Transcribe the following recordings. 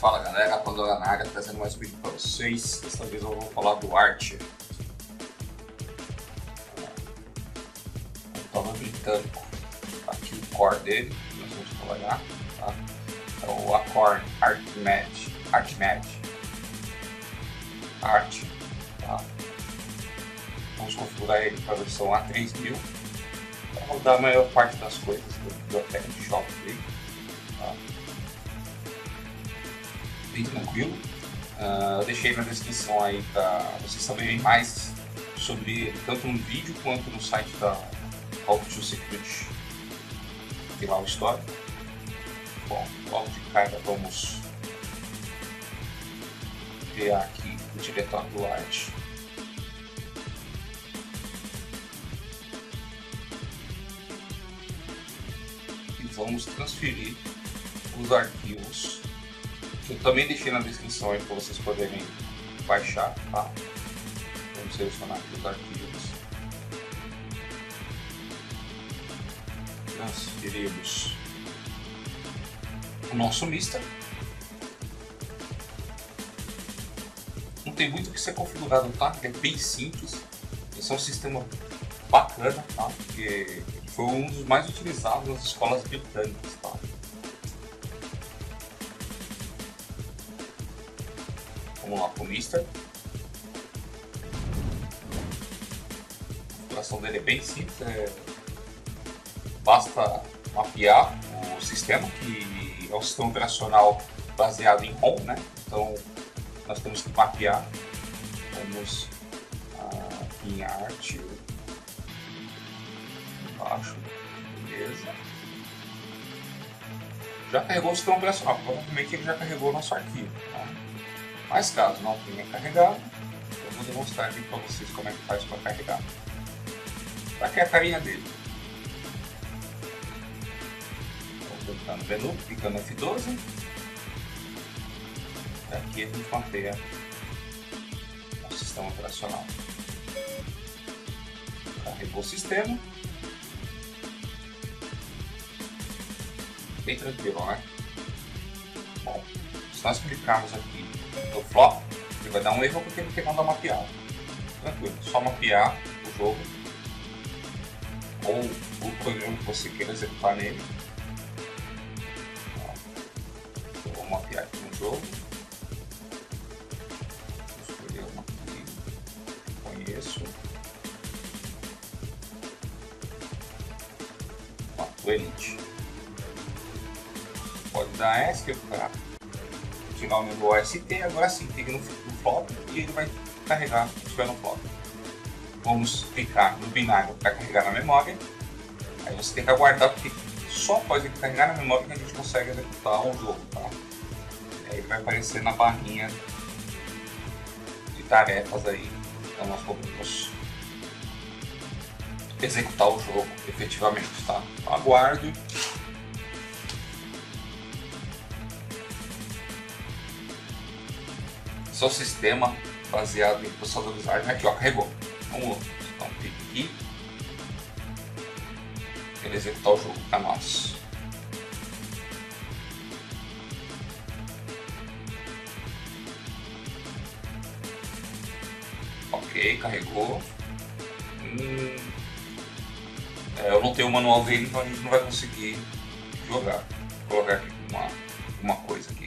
Fala galera, Pandora na área, trazendo mais um vídeo para vocês. Dessa vez eu vou falar do ART. O computador britânico, aqui o core dele, nós vamos trabalhar, tá? É o Acorn Archimedes. ART, tá? Vamos configurar ele para a versão A3000 para rodar a maior parte das coisas da biblioteca de Java dele, tá? Bem tranquilo. Eu deixei na descrição aí para vocês saberem mais sobre, tanto no vídeo quanto no site da Altitude Secrets, tem lá o histórico. Bom, logo de cara vamos criar aqui o diretório do ART. E vamos transferir os arquivos. Eu também deixei na descrição aí para vocês poderem baixar, tá? Vamos selecionar aqui os arquivos. Transferimos o nosso MiSTer. Não tem muito o que ser configurado, tá? É bem simples. Esse é um sistema bacana, tá? Porque foi um dos mais utilizados nas escolas britânicas, tá? Vamos lá para o MiSTer. A configuração dele é bem simples, basta mapear o sistema, que é o sistema operacional baseado em ROM, né? Então nós temos que mapear. Vamos aqui em ART, embaixo, beleza. Já carregou o sistema operacional, provavelmente ele já carregou o nosso arquivo, tá? Mas caso não tenha carregado, eu vou demonstrar aqui para vocês como é que faz para carregar. Aqui é a carinha dele. Vou clicar no menu, clica no F12. E aqui a gente mapeia o sistema operacional. Carregou o sistema. Bem tranquilo, né? Bom, se nós clicarmos aqui no flop, ele vai dar um erro porque ele tem que mandar mapear. Tranquilo, só mapear o jogo ou o programa que você queira executar nele. Eu vou mapear aqui no jogo. Vou escolher uma que conheço. Mato Elite. Pode dar ESC para tirar o menu OST, agora sim, clica no flop e ele vai carregar o que estiver no flop. Vamos clicar no binário para carregar na memória, aí você tem que aguardar, porque só após ele carregar na memória que a gente consegue executar o jogo, tá? Aí ele vai aparecer na barrinha de tarefas aí, então nós podemos executar o jogo efetivamente, tá? Então, aguardo. Só o sistema baseado em processadores. Aqui ó, carregou. Vamos lá. Então clica aqui. Ele executar o jogo para nós. Ok, carregou. Eu não tenho o manual dele, então a gente não vai conseguir jogar. Vou colocar aqui uma coisa aqui.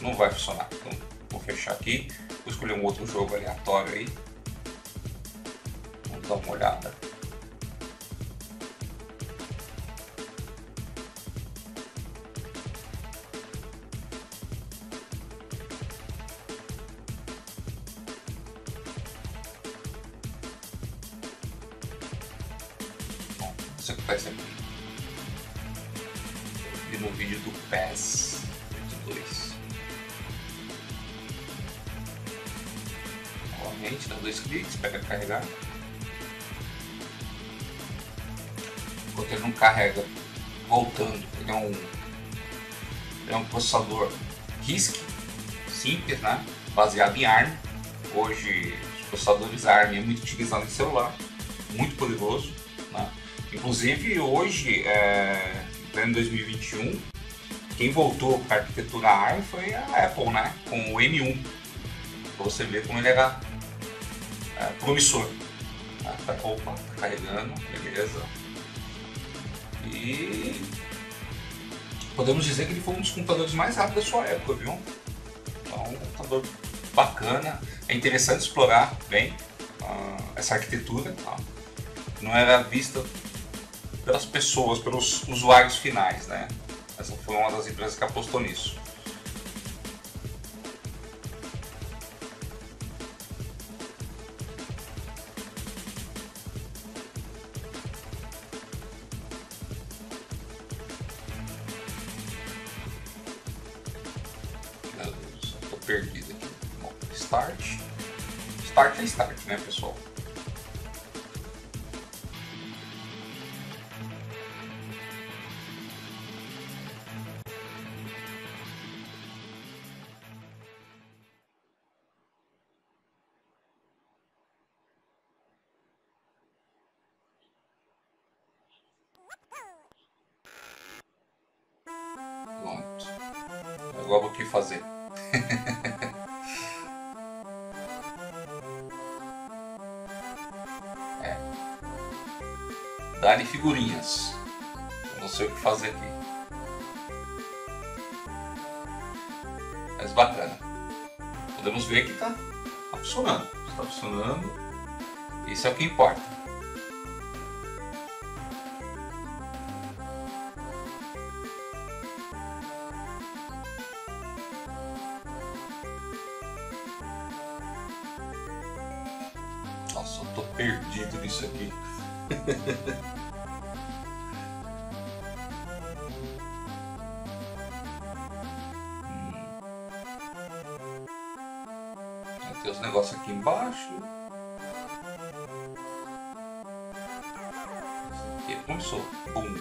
Não vai funcionar, então vou fechar aqui, vou escolher um outro jogo aleatório aí, vamos dar uma olhada. Bom, você que faz aqui, e no vídeo do PES 22. Dá dois cliques, pega para carregar. Enquanto ele não carrega, voltando, ele é um processador RISC, simples, né? Baseado em ARM. Hoje os processadores ARM é muito utilizado em celular, muito poderoso, né? Inclusive hoje, em 2021, Quem voltou para a arquitetura ARM foi a Apple, né? Com o M1. Pra você ver como ele era promissor. Opa, tá carregando, beleza. E podemos dizer que ele foi um dos computadores mais rápidos da sua época, viu? Então, um computador bacana. É interessante explorar bem essa arquitetura. Tá? Não era vista pelas pessoas, pelos usuários finais, né? Essa foi uma das empresas que apostou nisso. Estou perdido aqui. Bom, start. Start é start, né, pessoal? Logo o que fazer. Dá-lhe figurinhas. Eu não sei o que fazer aqui. Mas bacana. Podemos ver que tá funcionando. Está funcionando. Isso é o que importa. Nossa, eu tô perdido nisso aqui. Tem os negócios aqui embaixo. E começou. Bum.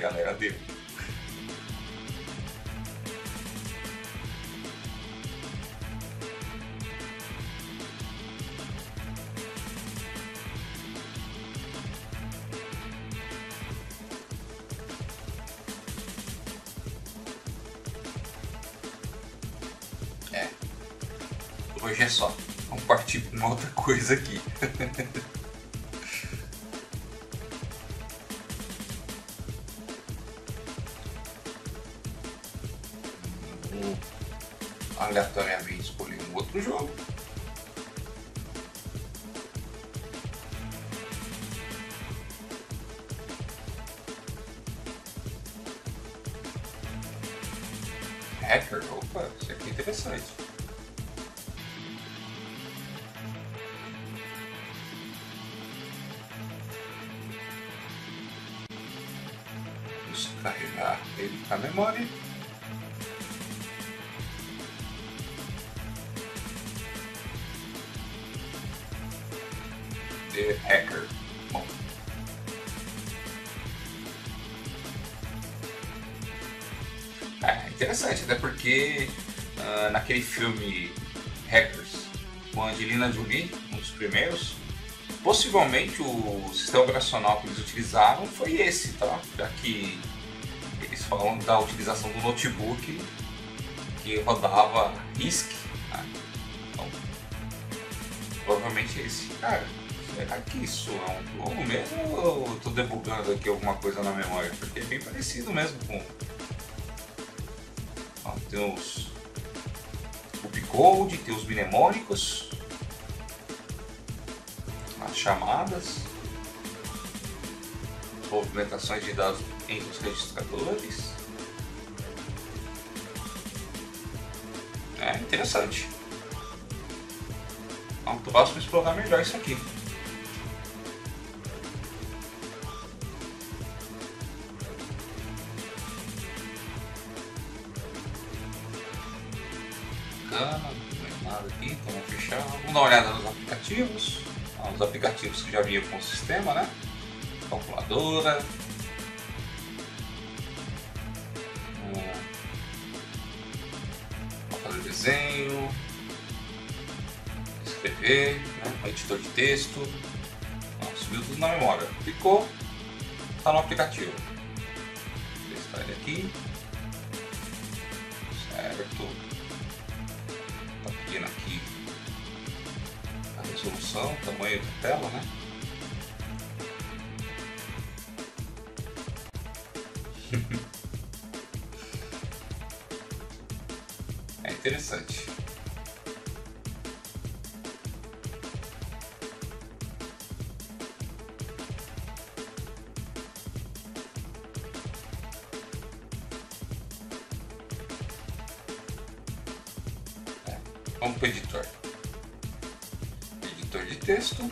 Galera, deu. Hoje é só. Vamos partir para uma outra coisa aqui. Aleatoriamente escolhi um outro jogo. Hacker, opa, isso aqui é interessante. Vamos carregar ele para a memória. The Hacker. Bom. É interessante, até porque naquele filme Hackers, com a Angelina Jolie, um dos primeiros, possivelmente o sistema operacional que eles utilizaram foi esse, tá? Já que eles falam da utilização do notebook que rodava RISC, tá? Então, provavelmente esse, cara. Será que isso é um jogo mesmo ou eu estou debugando aqui alguma coisa na memória? Porque é bem parecido mesmo com... Ó, tem os... o P-Code, tem os mnemônicos, as chamadas, as movimentações de dados entre os registradores. É interessante. Então, próximo explorar melhor isso aqui. Aqui, então vamos fechar. Vamos dar uma olhada nos aplicativos. Os aplicativos que já vinham com o sistema, né? Calculadora, fazer desenho, escrever, né, um editor de texto. Ó, subiu tudo na memória, clicou, está no aplicativo. Vou testar ele aqui, certo, está pedindo aqui a resolução, tamanho da tela, né? É interessante. É. Vamos para o editor. Editor de texto.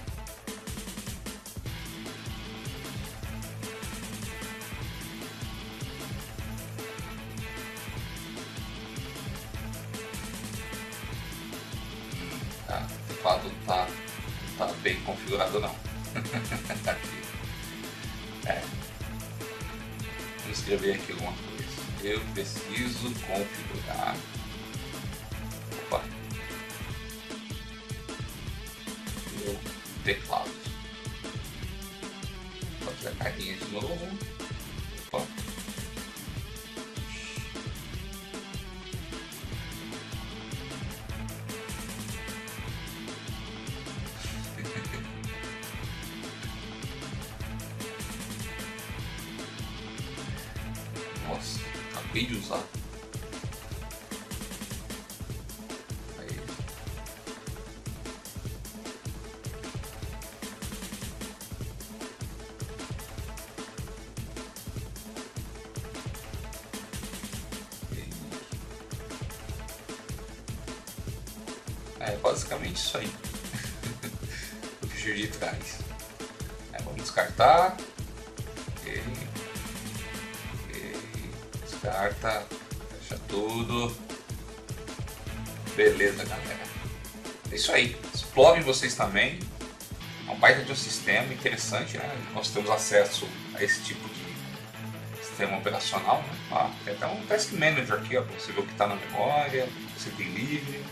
Não tá bem configurado, não. Aqui. É. Vou escrever aqui alguma coisa. Eu preciso configurar. Opa. Meu teclado. Vou fazer a carinha de novo. Opa. Nossa, acabei de usar. Aí. É basicamente isso aí. O que de trás. É, vamos descartar. E... Carta, fecha tudo. Beleza, galera. É isso aí. Explorem vocês também. É um baita de um sistema interessante, né? Nós temos acesso a esse tipo de sistema operacional, né? Ah, tem até um task manager aqui, ó, pra você ver o que está na memória, o que você tem livre.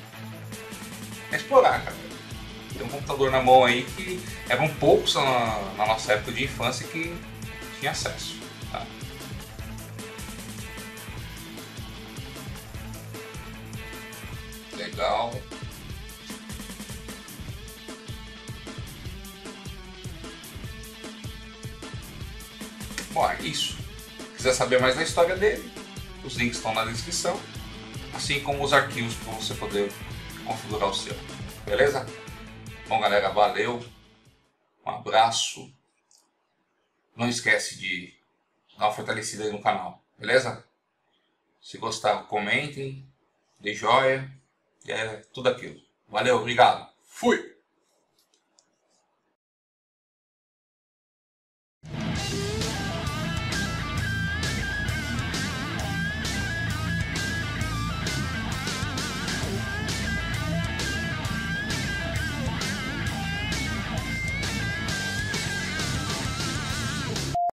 É explorar, galera. Tem um computador na mão aí que eram poucos na nossa época de infância que tinha acesso, tá? Legal. Bom, é isso. Se quiser saber mais da história dele, os links estão na descrição, assim como os arquivos para você poder configurar o seu. Beleza? Bom, galera, valeu. Um abraço. Não esquece de dar uma fortalecida aí no canal. Beleza? Se gostar, comentem, dê joia. É tudo aquilo. Valeu, obrigado. Fui!